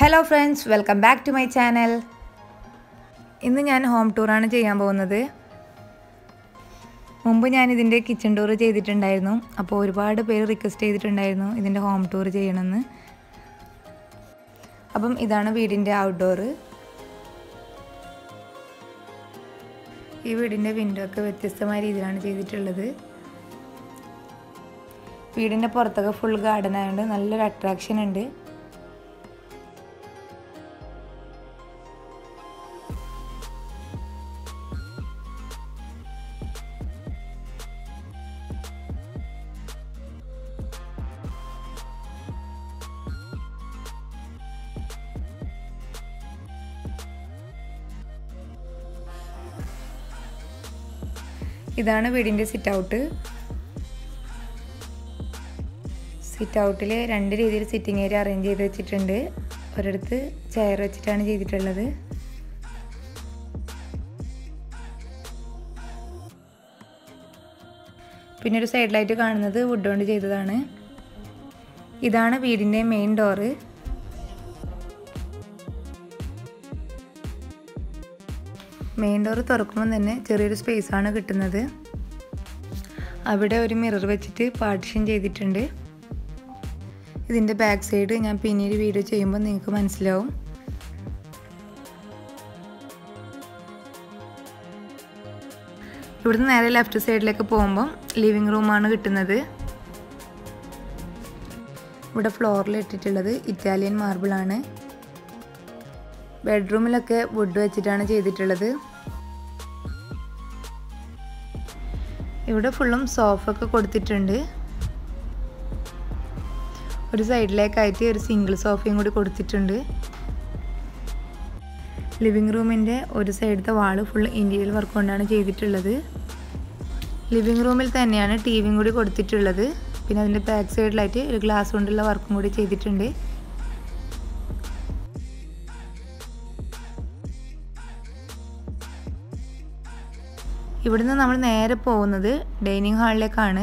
Hello friends, welcome back to my channel. ഇന്ന് ഞാൻ home tour ആണ് ചെയ്യാൻ പോകുന്നത്. മുൻപ് ഞാൻ ഇതിന്റെ കിച്ചൺ ടൂർ ചെയ്തിട്ടുണ്ടായിരുന്നു. അപ്പോൾ ഒരുപാട് പേര് റിക്വസ്റ്റ് ചെയ്തിട്ടുണ്ടായിരുന്നു ഇതിന്റെ ഹോം ടൂർ ചെയ്യണമെന്ന്. അപ്പം ഇതാണ് വീടിന്റെ ഔട്ട്ഡോർ. ഈ വീടിന്റെ വിൻഡോ ഒക്കെ വ്യത്യസ്തമായ രീതിയിലാണ് ചെയ്തിട്ടുള്ളത്. വീടിന്റെ പുറത്തൊക്കെ ഫുൾ ഗാർഡൻ ആയതുകൊണ്ട് നല്ലൊരു അട്രാക്ഷൻ ഉണ്ട്. ഇതാണ് വീടിന്റെ സിറ്റ് ഔട്ട്. സിറ്റ് ഔട്ടിൽ രണ്ട് രീതിയിൽ സിറ്റിംഗ് ഏരിയ അറേഞ്ച് ചെയ്ത് വെച്ചിട്ടുണ്ട്. ഒരിടത്ത് ചെയർ വെച്ചിട്ടാണ് ചെയ്തിട്ടുള്ളത്. പിന്നെ ഒരു സൈഡ് ലൈറ്റ് കാണുന്നത് വുഡ് കൊണ്ട് ചെയ്തതാണ്. ഇതാണ് വീടിന്റെ മെയിൻ ഡോറ്. മെയിൻ ഡോർ തുറക്കുമ്പോൾ തന്നെ ചെറിയൊരു സ്പേസാണ് കിട്ടുന്നത്. അവിടെ ഒരു മിറർ വെച്ചിട്ട് പാർട്ടിഷൻ ചെയ്തിട്ടുണ്ട്. ഇതിൻ്റെ ബാക്ക് സൈഡ് ഞാൻ പിന്നീട് വീഡിയോ ചെയ്യുമ്പോൾ നിങ്ങൾക്ക് മനസ്സിലാവും. ഇവിടുന്ന് നേരെ ലെഫ്റ്റ് സൈഡിലേക്ക് പോകുമ്പോൾ ലിവിങ് റൂമാണ് കിട്ടുന്നത്. ഇവിടെ ഫ്ലോറിൽ ഇട്ടിട്ടുള്ളത് ഇറ്റാലിയൻ മാർബിളാണ്. ബെഡ്റൂമിലൊക്കെ വുഡ് വെച്ചിട്ടാണ് ചെയ്തിട്ടുള്ളത്. ഇവിടെ ഫുള്ളും സോഫ ഒക്കെ കൊടുത്തിട്ടുണ്ട്. ഒരു സൈഡിലേക്കായിട്ട് ഒരു സിംഗിൾ സോഫയും കൂടി കൊടുത്തിട്ടുണ്ട്. ലിവിങ് റൂമിൻ്റെ ഒരു സൈഡത്തെ വാള് ഫുൾ ഇന്റീരിയർ വർക്ക് കൊണ്ടാണ് ചെയ്തിട്ടുള്ളത്. ലിവിങ് റൂമിൽ തന്നെയാണ് ടി വിയും കൂടി കൊടുത്തിട്ടുള്ളത്. പിന്നെ അതിൻ്റെ ബാക്ക് സൈഡിലായിട്ട് ഒരു ഗ്ലാസ് കൊണ്ടുള്ള വർക്കും കൂടി ചെയ്തിട്ടുണ്ട്. ഇവിടുന്ന് നമ്മൾ നേരെ പോകുന്നത് ഡൈനിങ് ഹാളിലേക്കാണ്.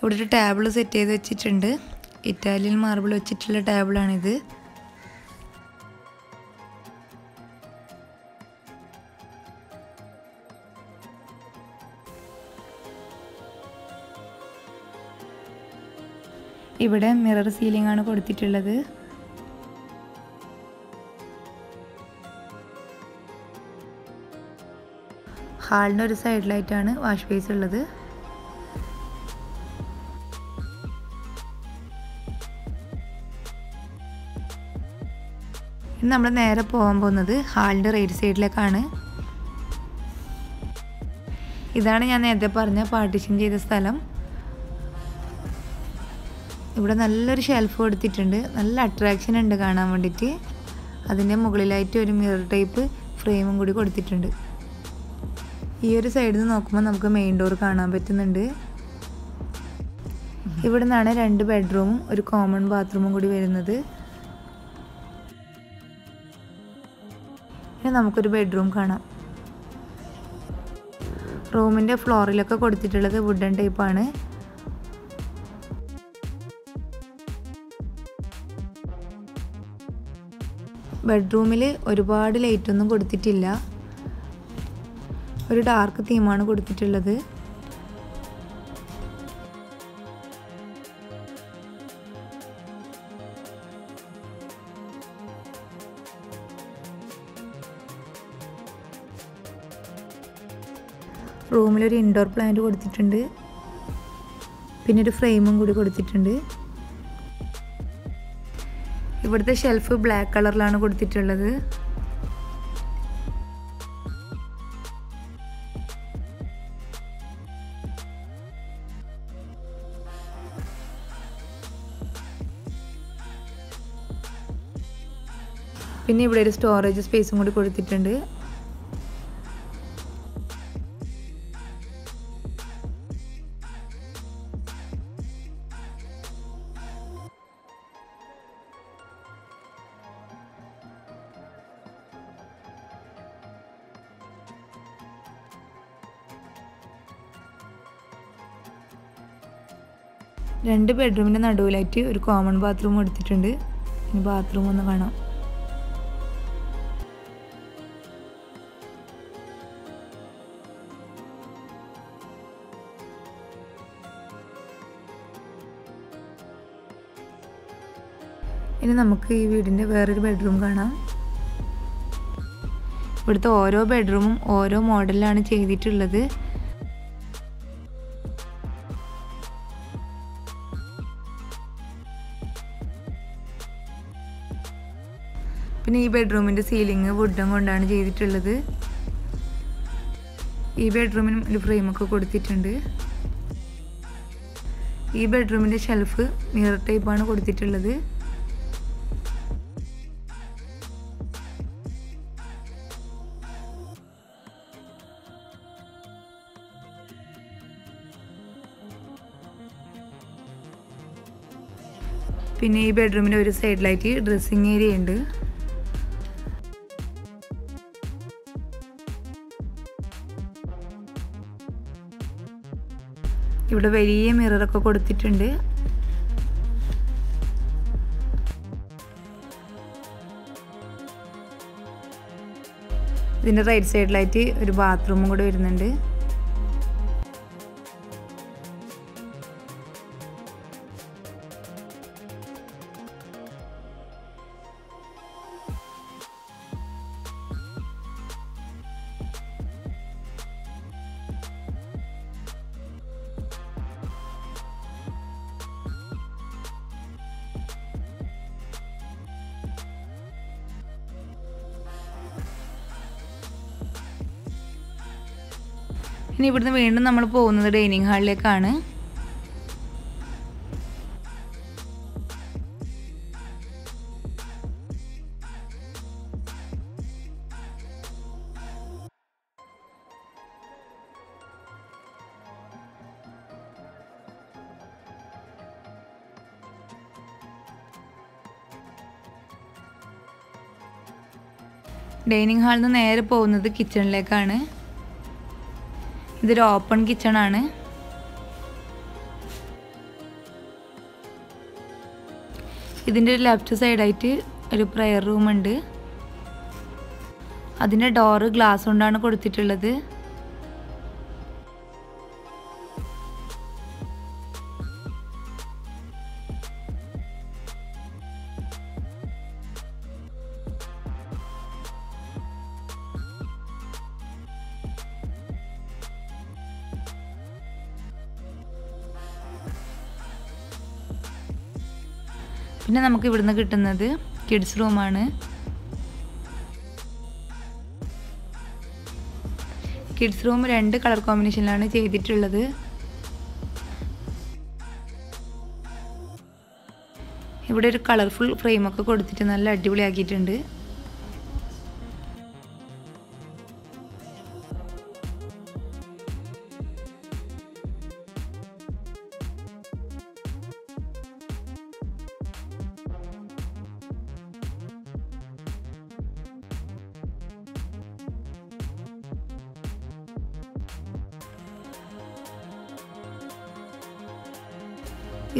ഇവിടെ ഒരു ടേബിൾ സെറ്റ് ചെയ്ത് വെച്ചിട്ടുണ്ട്. ഇറ്റാലിയൻ മാർബിൾ വെച്ചിട്ടുള്ള ടേബിളാണിത്. ഇവിടെ മിറർ സീലിംഗ് ആണ് കൊടുത്തിട്ടുള്ളത്. ഹാളിൻ്റെ ഒരു സൈഡിലായിട്ടാണ് വാഷ് ബേസ് ഉള്ളത്. ഇന്ന് നമ്മൾ നേരെ പോകാൻ പോകുന്നത് ഹാളിൻ്റെ റൈറ്റ് സൈഡിലേക്കാണ്. ഇതാണ് ഞാൻ നേരത്തെ പറഞ്ഞ പാർട്ടിഷൻ ചെയ്ത സ്ഥലം. ഇവിടെ നല്ലൊരു ഷെൽഫ് കൊടുത്തിട്ടുണ്ട്. നല്ല അട്രാക്ഷൻ ഉണ്ട് കാണാൻ വേണ്ടിയിട്ട്. അതിൻ്റെ മുകളിലായിട്ട് ഒരു മിറർ ടൈപ്പ് ഫ്രെയിമും കൂടി കൊടുത്തിട്ടുണ്ട്. ഈ ഒരു സൈഡിൽ നിന്ന് നോക്കുമ്പോൾ നമുക്ക് മെയിൻ ഡോർ കാണാൻ പറ്റുന്നുണ്ട്. ഇവിടെ നിന്നാണ് രണ്ട് ബെഡ്റൂമും ഒരു കോമൺ ബാത്റൂമും കൂടി വരുന്നത്. ഇനി നമുക്കൊരു ബെഡ്റൂം കാണാം. റൂമിൻ്റെ ഫ്ലോറിലൊക്കെ കൊടുത്തിട്ടുള്ളത് വുഡൻ ടൈപ്പാണ്. ബെഡ്റൂമിൽ ഒരുപാട് ലൈറ്റൊന്നും കൊടുത്തിട്ടില്ല. ഒരു ഡാർക്ക് തീമാണ് കൊടുത്തിട്ടുള്ളത്. റൂമിലൊരു ഇൻഡോർ പ്ലാന്റ് കൊടുത്തിട്ടുണ്ട്. പിന്നെ ഒരു ഫ്രെയിമും കൂടി കൊടുത്തിട്ടുണ്ട്. ഇവിടുത്തെ ഷെൽഫ് ബ്ലാക്ക് കളറിലാണ് കൊടുത്തിട്ടുള്ളത്. പിന്നെ ഇവിടെ ഒരു സ്റ്റോറേജ് സ്പേസും കൂടി കൊടുത്തിട്ടുണ്ട്. രണ്ട് ബെഡ്റൂമിൻ്റെ നടുവിലായിട്ട് ഒരു കോമൺ ബാത്റൂം എടുത്തിട്ടുണ്ട്. ഇനി ബാത്റൂം ഒന്ന് കാണാം. ഇനി നമുക്ക് ഈ വീടിൻ്റെ വേറൊരു ബെഡ്റൂം കാണാം. ഇവിടുത്തെ ഓരോ ബെഡ്റൂമും ഓരോ മോഡലിലാണ് ചെയ്തിട്ടുള്ളത്. പിന്നെ ഈ ബെഡ്റൂമിൻ്റെ സീലിംഗ് വുഡും കൊണ്ടാണ് ചെയ്തിട്ടുള്ളത്. ഈ ബെഡ്റൂമിനും ഒരു ഫ്രെയിമൊക്കെ കൊടുത്തിട്ടുണ്ട്. ഈ ബെഡ്റൂമിൻ്റെ ഷെൽഫ് മിറർ ടൈപ്പാണ് കൊടുത്തിട്ടുള്ളത്. പിന്നെ ഈ ബെഡ്റൂമിൻ്റെ ഒരു സൈഡിലായിട്ട് ഡ്രസ്സിങ് ഏരിയ ഉണ്ട്. ഇവിടെ വലിയ മിററൊക്കെ കൊടുത്തിട്ടുണ്ട്. ഇതിൻ്റെ റൈറ്റ് സൈഡിലായിട്ട് ഒരു ബാത്റൂമും കൂടെ വരുന്നുണ്ട്. ഇനി ഇവിടുന്ന് വീണ്ടും നമ്മൾ പോകുന്നത് ഡൈനിങ് ഹാളിലേക്കാണ്. ഡൈനിങ് ഹാളിൽ നിന്ന് നേരെ പോകുന്നത് കിച്ചണിലേക്കാണ്. ഇതൊരു ഓപ്പൺ കിച്ചണാണ്. ഇതിൻ്റെ ഒരു ലെഫ്റ്റ് സൈഡായിട്ട് ഒരു പ്രെയർ റൂമുണ്ട്. അതിൻ്റെ ഡോറ് ഗ്ലാസ് കൊണ്ടാണ് കൊടുത്തിട്ടുള്ളത്. പിന്നെ നമുക്ക് ഇവിടുന്ന് കിട്ടുന്നത് കിഡ്സ് റൂമാണ്. കിഡ്സ് റൂം 2 കളർ കോമ്പിനേഷനിലാണ് ചെയ്തിട്ടുള്ളത്. ഇവിടെ ഒരു കളർഫുൾ ഫ്രെയിമൊക്കെ കൊടുത്തിട്ട് നല്ല അടിപൊളിയാക്കിയിട്ടുണ്ട്.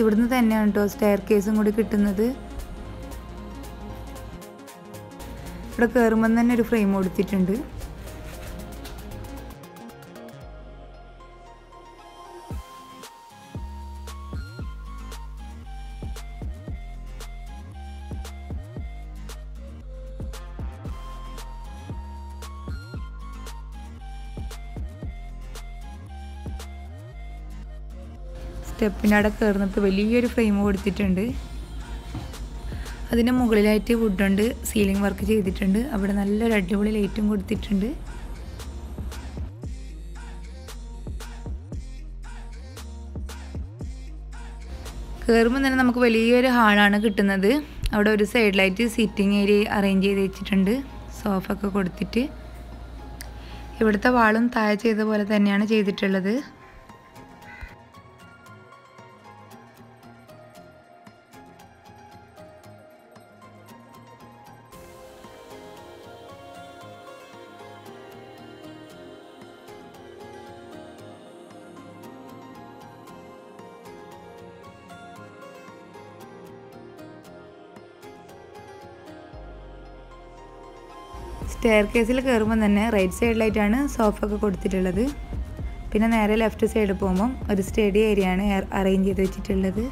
ഇവിടുന്ന് തന്നെയാണ് കേട്ടോ സ്റ്റെയർ കേസും കൂടി കിട്ടുന്നത്. ഇവിടെ കയറുമ്പോൾ തന്നെ ഒരു ഫ്രെയിം കൊടുത്തിട്ടുണ്ട്. സ്റ്റെപ്പിനവിടെ കയറുന്നിട്ട് വലിയൊരു ഫ്രെയിം കൊടുത്തിട്ടുണ്ട്. അതിന് മുകളിലായിട്ട് വുഡുണ്ട്, സീലിംഗ് വർക്ക് ചെയ്തിട്ടുണ്ട്. അവിടെ നല്ലൊരു അടിപൊളി ലൈറ്റും കൊടുത്തിട്ടുണ്ട്. കയറുമ്പോൾ തന്നെ നമുക്ക് വലിയൊരു ഹാളാണ് കിട്ടുന്നത്. അവിടെ ഒരു സൈഡിലായിട്ട് സിറ്റിംഗ് ഏരിയ അറേഞ്ച് ചെയ്ത് വെച്ചിട്ടുണ്ട്, സോഫ ഒക്കെ കൊടുത്തിട്ട്. ഇവിടുത്തെ വാളും താഴെ ചെയ്ത പോലെ തന്നെയാണ് ചെയ്തിട്ടുള്ളത്. സ്റ്റെയർകേസിൽ കയറുമ്പോൾ തന്നെ റൈറ്റ് സൈഡിലായിട്ടാണ് സോഫ ഒക്കെ കൊടുത്തിട്ടുള്ളത്. പിന്നെ നേരെ ലെഫ്റ്റ് സൈഡിൽ പോകുമ്പോൾ ഒരു സ്റ്റഡി ഏരിയ ആണ് അറേഞ്ച് ചെയ്ത് വെച്ചിട്ടുള്ളത്.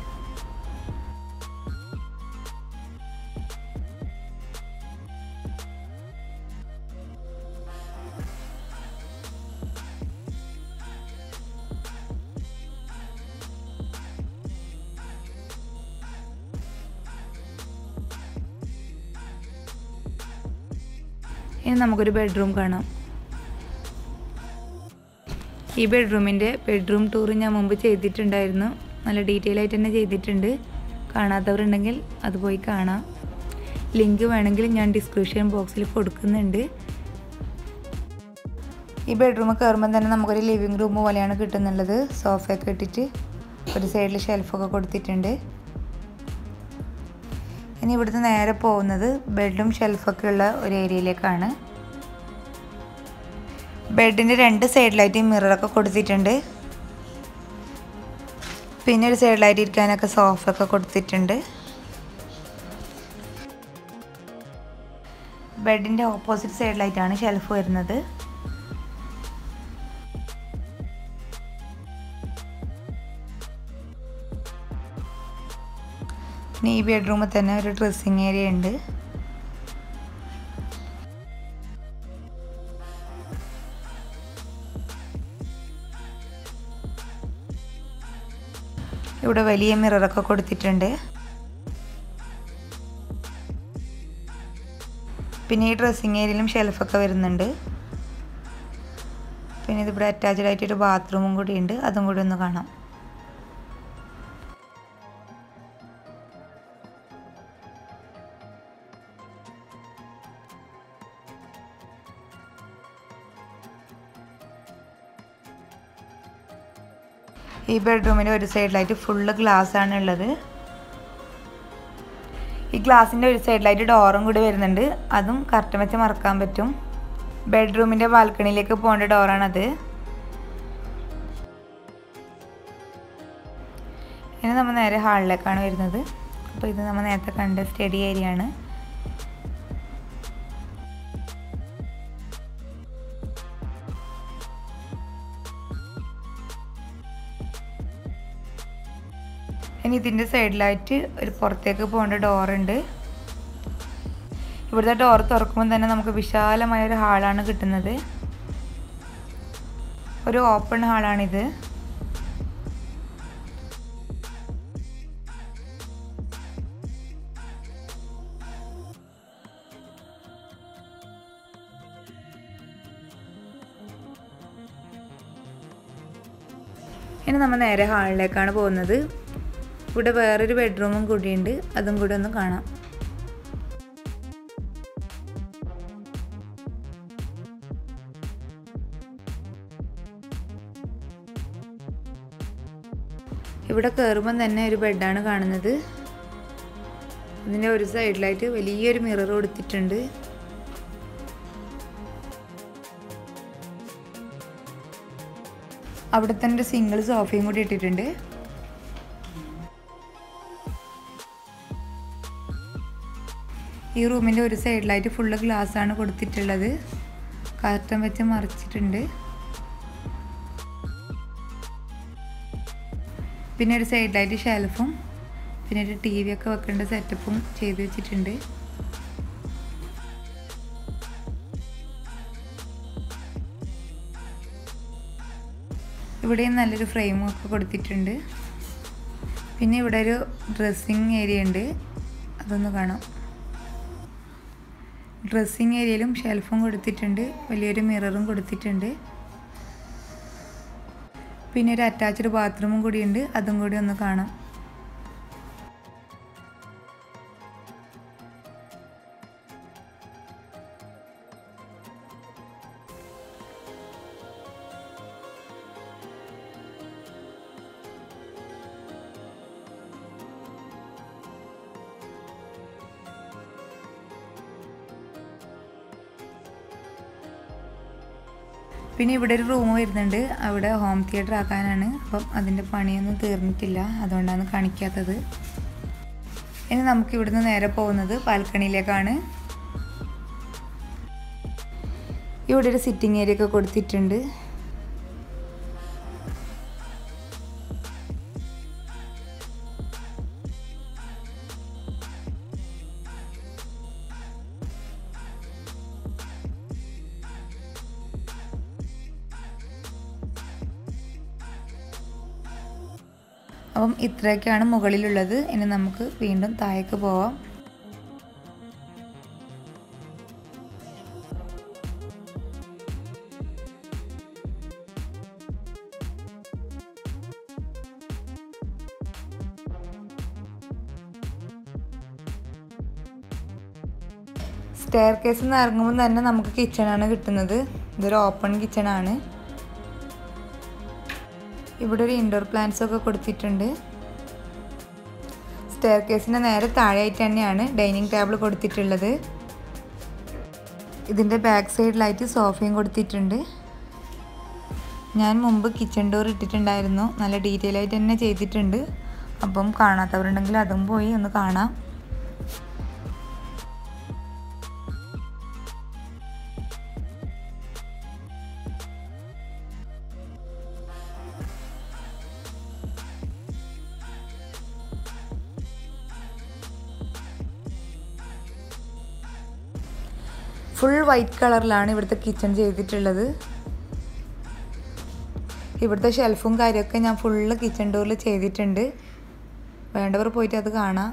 ഇനി നമുക്കൊരു ബെഡ്റൂം കാണാം. ഈ ബെഡ്റൂമിൻ്റെ ബെഡ്റൂം ടൂർ ഞാൻ മുമ്പ് ചെയ്തിട്ടുണ്ടായിരുന്നു. നല്ല ഡീറ്റെയിൽ ആയിട്ട് തന്നെ ചെയ്തിട്ടുണ്ട്. കാണാത്തവരുണ്ടെങ്കിൽ അത് പോയി കാണാം. ലിങ്ക് വേണമെങ്കിൽ ഞാൻ ഡിസ്ക്രിപ്ഷൻ ബോക്സിൽ കൊടുക്കുന്നുണ്ട്. ഈ ബെഡ്റൂം കയറുമ്പോൾ തന്നെ നമുക്കൊരു ലിവിങ് റൂം പോലെയാണ് കിട്ടുന്നുള്ളത്. സോഫയൊക്കെ ഇട്ടിട്ട് ഒരു സൈഡിൽ ഷെൽഫൊക്കെ കൊടുത്തിട്ടുണ്ട്. ഇനി ഇവിടുത്തെ നേരെ പോകുന്നത് ബെഡും ഷെൽഫൊക്കെ ഉള്ള ഒരു ഏരിയയിലേക്കാണ്. ബെഡിൻ്റെ രണ്ട് സൈഡിലായിട്ട് മിററൊക്കെ കൊടുത്തിട്ടുണ്ട്. പിന്നെ ഒരു സൈഡിലായിട്ട് ഇരിക്കാനൊക്കെ സോഫയൊക്കെ കൊടുത്തിട്ടുണ്ട്. ബെഡിൻ്റെ ഓപ്പോസിറ്റ് സൈഡിലായിട്ടാണ് ഷെൽഫ് വരുന്നത്. പിന്നെ ഈ ബെഡ്റൂമിൽ തന്നെ ഒരു ഡ്രസ്സിങ് ഏരിയ ഉണ്ട്. ഇവിടെ വലിയ മിററൊക്കെ കൊടുത്തിട്ടുണ്ട്. പിന്നെ ഈ ഡ്രസ്സിങ് ഏരിയയിലും ഷെൽഫൊക്കെ വരുന്നുണ്ട്. പിന്നെ ഇതിവിടെ അറ്റാച്ച്ഡ് ആയിട്ടൊരു ബാത്റൂമും കൂടി ഉണ്ട്. അതും കൂടി ഒന്ന് കാണാം. ഈ ബെഡ്റൂമിൻ്റെ ഒരു സൈഡിലായിട്ട് ഫുള്ള് ഗ്ലാസ് ആണുള്ളത്. ഈ ഗ്ലാസിൻ്റെ ഒരു സൈഡിലായിട്ട് ഡോറും കൂടി വരുന്നുണ്ട്. അതും കർട്ടൻ വെച്ച് മറക്കാൻ പറ്റും. ബെഡ്റൂമിൻ്റെ ബാൽക്കണിയിലേക്ക് പോകേണ്ട ഡോറാണത്. ഇനി നമ്മൾ നേരെ ഹാളിലേക്കാണ് വരുന്നത്. അപ്പോൾ ഇത് നമ്മൾ നേരത്തെ കണ്ട സ്റ്റഡി ഏരിയ ആണ്. ഇനി ഇതിൻ്റെ സൈഡിലായിട്ട് ഒരു പുറത്തേക്ക് പോകേണ്ട ഡോറുണ്ട്. ഇവിടുത്തെ ഡോർ തുറക്കുമ്പോൾ തന്നെ നമുക്ക് വിശാലമായൊരു ഹാളാണ് കിട്ടുന്നത്. ഒരു ഓപ്പൺ ഹാളാണിത്. ഇനി നമ്മൾ നേരെ ഹാളിലേക്കാണ് പോകുന്നത്. ഇവിടെ വേറൊരു ബെഡ്റൂമും കൂടിയുണ്ട്. അതും കൂടി ഒന്ന് കാണാം. ഇവിടെ കയറുമ്പം തന്നെ ഒരു ബെഡാണ് കാണുന്നത്. ഇതിൻ്റെ ഒരു സൈഡിലായിട്ട് വലിയൊരു മിറർ കൊടുത്തിട്ടുണ്ട്. അവിടെ തന്നെ ഒരു സിംഗിൾ സോഫയും കൂടി ഇട്ടിട്ടുണ്ട്. ഈ റൂമിൻ്റെ ഒരു സൈഡിലായിട്ട് ഫുള്ള് ഗ്ലാസ്സാണ് കൊടുത്തിട്ടുള്ളത്. കർട്ടൻ വെച്ച് മറിച്ചിട്ടുണ്ട്. പിന്നെ ഒരു സൈഡിലായിട്ട് ഷെൽഫും പിന്നെ ഒരു ടി വി ഒക്കെ വെക്കേണ്ട സെറ്റപ്പും ചെയ്ത് വെച്ചിട്ടുണ്ട്. ഇവിടെയും നല്ലൊരു ഫ്രെയിമും ഒക്കെ കൊടുത്തിട്ടുണ്ട്. പിന്നെ ഇവിടെ ഒരു ഡ്രസ്സിങ് ഏരിയ ഉണ്ട്. അതൊന്ന് കാണാം. ഡ്രസ്സിങ് ഏരിയയിലും ഷെൽഫും കൊടുത്തിട്ടുണ്ട്. വലിയൊരു മിററും കൊടുത്തിട്ടുണ്ട്. പിന്നെ ഒരു അറ്റാച്ച്ഡ് ബാത്റൂമും കൂടിയുണ്ട്. അതും കൂടി ഒന്ന് കാണാം. പിന്നെ ഇവിടെ ഒരു റൂം വരുന്നുണ്ട്. അവിടെ ഹോം തിയേറ്റർ ആക്കാനാണ്. അപ്പം അതിൻ്റെ പണിയൊന്നും തീർന്നിട്ടില്ല, അതുകൊണ്ടാണ് കാണിക്കാത്തത്. ഇനി നമുക്കിവിടുന്ന് നേരെ പോകുന്നത് ബാൽക്കണിയിലേക്കാണ്. ഇവിടെ ഒരു സിറ്റിംഗ് ഏരിയ ഒക്കെ കൊടുത്തിട്ടുണ്ട്. അപ്പം ഇത്രയൊക്കെയാണ് മുകളിലുള്ളത്. ഇനി നമുക്ക് വീണ്ടും താഴേക്ക് പോവാം. സ്റ്റെയർ കേസിൽ നിന്ന് ഇറങ്ങുമ്പോൾ തന്നെ നമുക്ക് കിച്ചണാണ് കിട്ടുന്നത്. ഇതൊരു ഓപ്പൺ കിച്ചണാണ്. ഇവിടെ ഒരു ഇൻഡോർ പ്ലാന്റ്സ് ഒക്കെ കൊടുത്തിട്ടുണ്ട്. സ്റ്റെയർ കേസിൻ്റെ നേരെ താഴെയായിട്ട് തന്നെയാണ് ഡൈനിങ് ടേബിൾ കൊടുത്തിട്ടുള്ളത്. ഇതിൻ്റെ ബാക്ക് സൈഡിലായിട്ട് സോഫയും കൊടുത്തിട്ടുണ്ട്. ഞാൻ മുമ്പ് കിച്ചൺ ഡോർ ഇട്ടിട്ടുണ്ടായിരുന്നു, നല്ല ഡീറ്റെയിൽ ആയിട്ട് തന്നെ ചെയ്തിട്ടുണ്ട്. അപ്പം കാണാത്തവരുണ്ടെങ്കിൽ അതും പോയി ഒന്ന് കാണാം. ഫുൾ വൈറ്റ് കളറിലാണ് ഇവിടുത്തെ കിച്ചൺ ചെയ്തിട്ടുള്ളത്. ഇവിടുത്തെ ഷെൽഫും കാര്യമൊക്കെ ഞാൻ ഫുള്ള് കിച്ചൺ ഡോറിൽ ചെയ്തിട്ടുണ്ട്. വേണ്ടവർ പോയിട്ട് അത് കാണാം.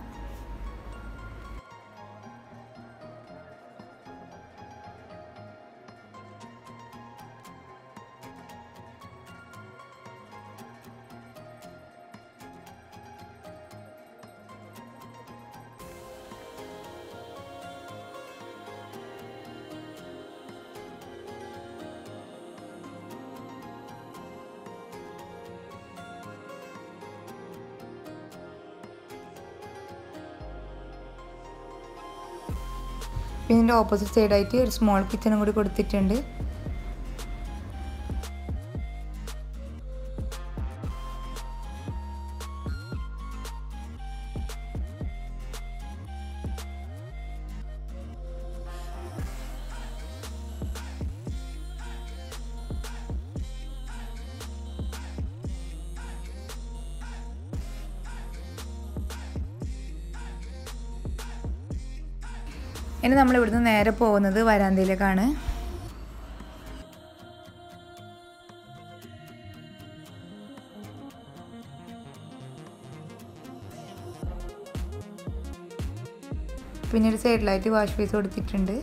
പിന്നെ ഇതിൻ്റെ ഓപ്പോസിറ്റ് സൈഡായിട്ട് ഒരു സ്മോൾ കിച്ചണും കൂടി കൊടുത്തിട്ടുണ്ട്. ഇനി നമ്മളിവിടുന്ന് നേരെ പോകുന്നത് വരാന്തയിലേക്കാണ്. പിന്നെ ഒരു സൈഡിലായിട്ട് വാഷ് ബേസ് കൊടുത്തിട്ടുണ്ട്.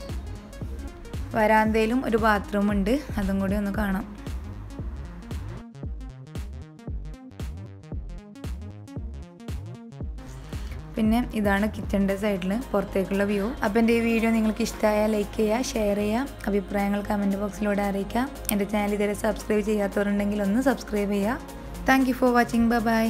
വരാന്തയിലും ഒരു ബാത്റൂമുണ്ട്, അതും കൂടി ഒന്ന് കാണാം. പിന്നെ ഇതാണ് കിച്ചൻ്റെ സൈഡിൽ പുറത്തേക്കുള്ള വ്യൂ. അപ്പോൾ എൻ്റെ ഈ വീഡിയോ നിങ്ങൾക്ക് ഇഷ്ടമായാൽ ലൈക്ക് ചെയ്യുക, ഷെയർ ചെയ്യുക, അഭിപ്രായങ്ങൾ കമൻറ്റ് ബോക്സിലൂടെ അറിയിക്കുക. എൻ്റെ ചാനൽ ഇതുവരെ സബ്സ്ക്രൈബ് ചെയ്യാത്തവരുണ്ടെങ്കിൽ ഒന്ന് സബ്സ്ക്രൈബ് ചെയ്യുക. Thank you for watching. Bye by.